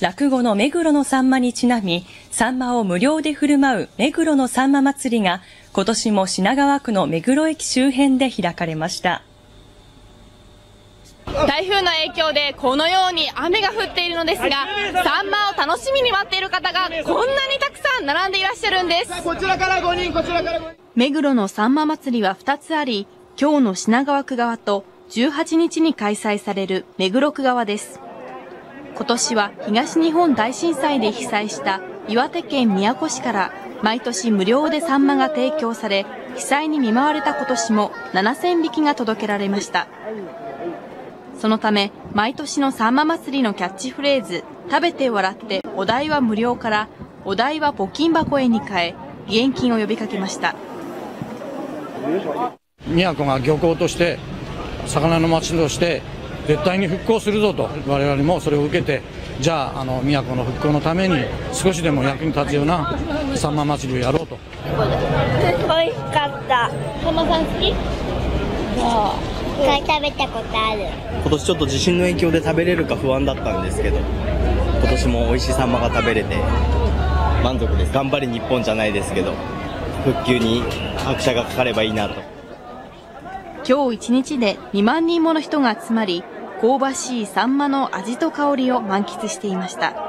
落語の目黒のさんまにちなみ、さんまを無料で振る舞う目黒のさんま祭りが、今年も品川区の目黒駅周辺で開かれました。台風の影響でこのように雨が降っているのですが、サンマを楽しみに待っている方がこんなにたくさん並んでいらっしゃるんです。目黒のサンマ祭りは2つあり、今日の品川区側と18日に開催される目黒区側です。今年は東日本大震災で被災した岩手県宮古市から毎年無料でサンマが提供され、被災に見舞われた今年も7000匹が届けられました。そのため、毎年のさんま祭りのキャッチフレーズ、食べて笑ってお代は無料から、お代は募金箱へに変え、義援金を呼びかけました。宮古が漁港として、魚の町として、絶対に復興するぞと、我々もそれを受けて、じゃあ、宮古の復興のために、少しでも役に立つようなさんま祭りをやろうと。おいしかった。さんまさん好き？そう。一回食べたことある。今年ちょっと地震の影響で食べれるか不安だったんですけど、今年も美味しいサンマが食べれて満足です。頑張り日本じゃないですけど、復旧に拍車がかかればいいなと。今日1日で2万人もの人が集まり、香ばしいサンマの味と香りを満喫していました。